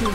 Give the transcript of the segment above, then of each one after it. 2, 1,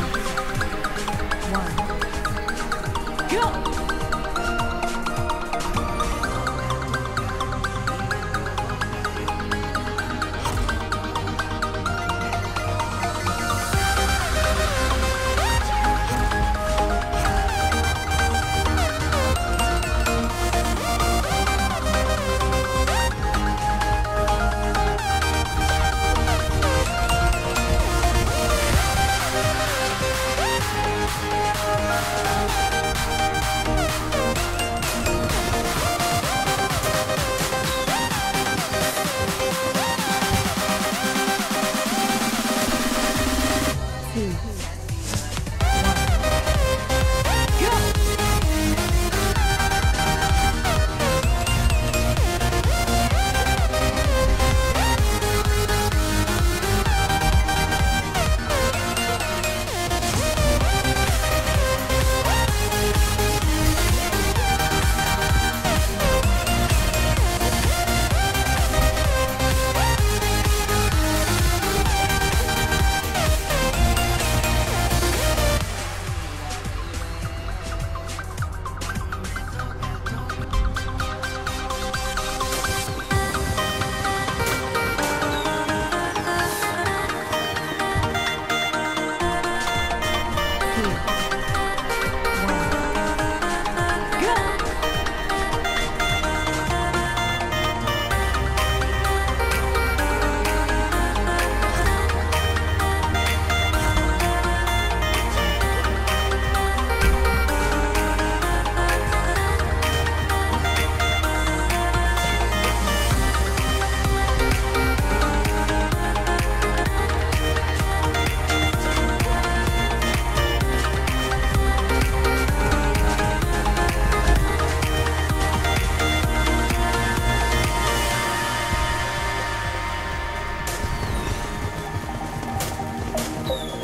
go!